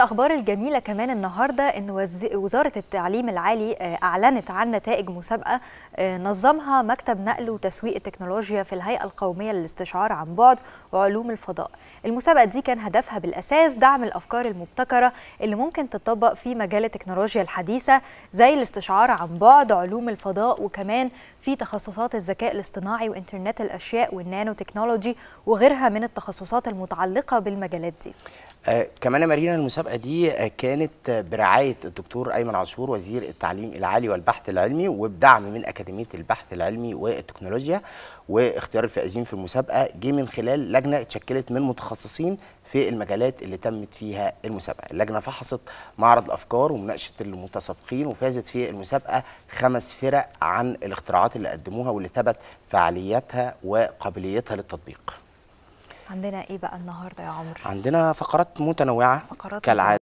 الأخبار الجميلة كمان النهاردة أن وزارة التعليم العالي أعلنت عن نتائج مسابقة نظمها مكتب نقل وتسويق التكنولوجيا في الهيئة القومية للاستشعار عن بعد وعلوم الفضاء. المسابقة دي كان هدفها بالأساس دعم الأفكار المبتكرة اللي ممكن تطبق في مجال التكنولوجيا الحديثة زي الاستشعار عن بعد، علوم الفضاء، وكمان في تخصصات الذكاء الاصطناعي وإنترنت الأشياء والنانو تكنولوجي وغيرها من التخصصات المتعلقة بالمجالات دي. كمان مارينا المسابقة دي كانت برعاية الدكتور أيمن عاشور وزير التعليم العالي والبحث العلمي، وبدعم من أكاديمية البحث العلمي والتكنولوجيا. واختيار الفائزين في المسابقة جه من خلال لجنة اتشكلت من متخصصين في المجالات اللي تمت فيها المسابقة. اللجنة فحصت معرض الأفكار ومناقشة المتسابقين، وفازت في المسابقة 5 فرق عن الاختراعات اللي قدموها واللي ثبت فعاليتها وقابليتها للتطبيق. عندنا ايه بقى النهارده يا عمرو؟ عندنا فقرات متنوعه كالعاده.